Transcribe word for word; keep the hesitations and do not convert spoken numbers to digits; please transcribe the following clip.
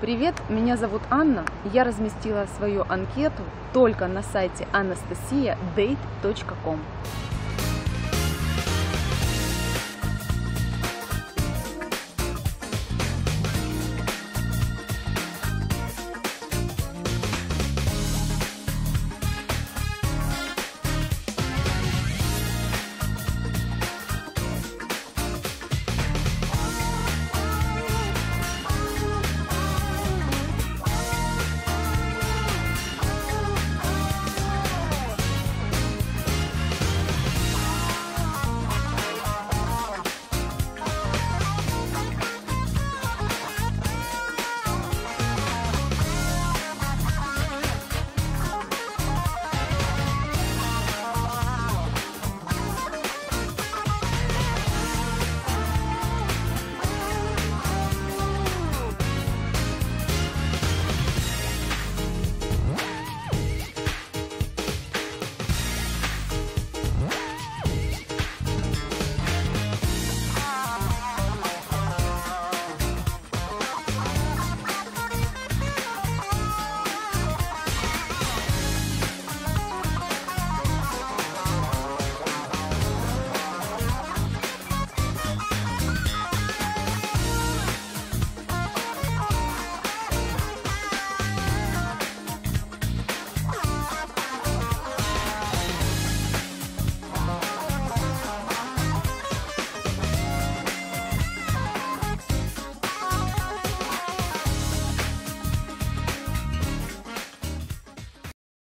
Привет, меня зовут Анна, я разместила свою анкету только на сайте анастасия дейт точка ком.